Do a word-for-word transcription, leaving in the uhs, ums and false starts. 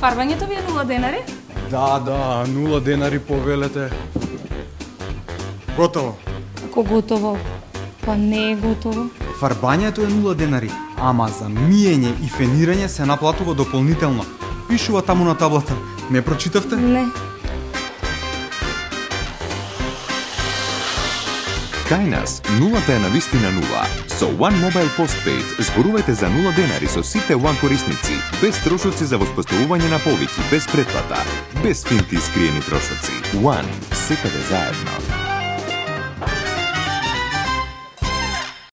Farbanje to bi je nula denari? Da, da, nula denari povelete. Gotovo. Kako gotovo? Pa ne je gotovo. Фарбањето е нула денари, ама за миење и фенирање се наплатува дополнително. Пишува таму на таблата. Не прочитавте? Не. Кај нас, нулата е навистина нула. Со One Mobile Post Page зборувајте за нула денари со сите One корисници, без трошоци за воспоставување на повики, без претплата, без финти скриени трошоци. One, секаде заедно.